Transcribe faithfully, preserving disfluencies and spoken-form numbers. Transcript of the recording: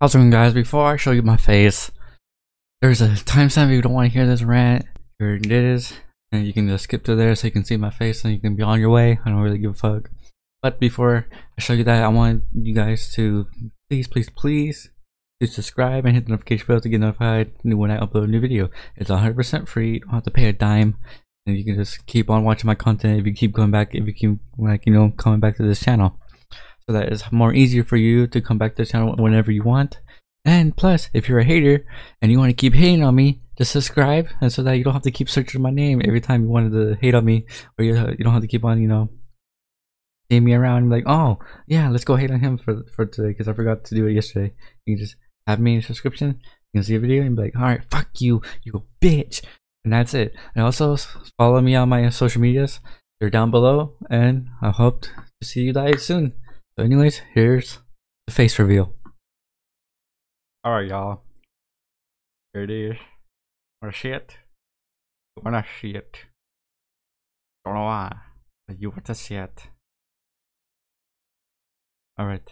How's it going, guys? Before I show you my face, there's a timestamp if you don't want to hear this rant. Here it is, and you can just skip to there so you can see my face and you can be on your way. I don't really give a fuck. But before I show you that, I want you guys to please, please, please do subscribe and hit the notification bell to get notified when I upload a new video. It's one hundred percent free. You don't have to pay a dime, and you can just keep on watching my content if you keep going back, if you keep like you know coming back to this channel. So that it's more easier for you to come back to the channel whenever you want. And plus, if you're a hater and you want to keep hating on me, just subscribe, and so that you don't have to keep searching my name every time you wanted to hate on me, or you you don't have to keep on you know seeing me around and be like, oh yeah, let's go hate on him for for today because I forgot to do it yesterday. You can just have me in a subscription. You can see a video and be like, all right, fuck you, you bitch, and that's it. And also follow me on my social medias. They're down below, and I hope to see you guys soon. So anyways, here's the face reveal. Alright, y'all. Here it is. Wanna see it? You wanna see it? Don't know why, but you want to see it. Alright.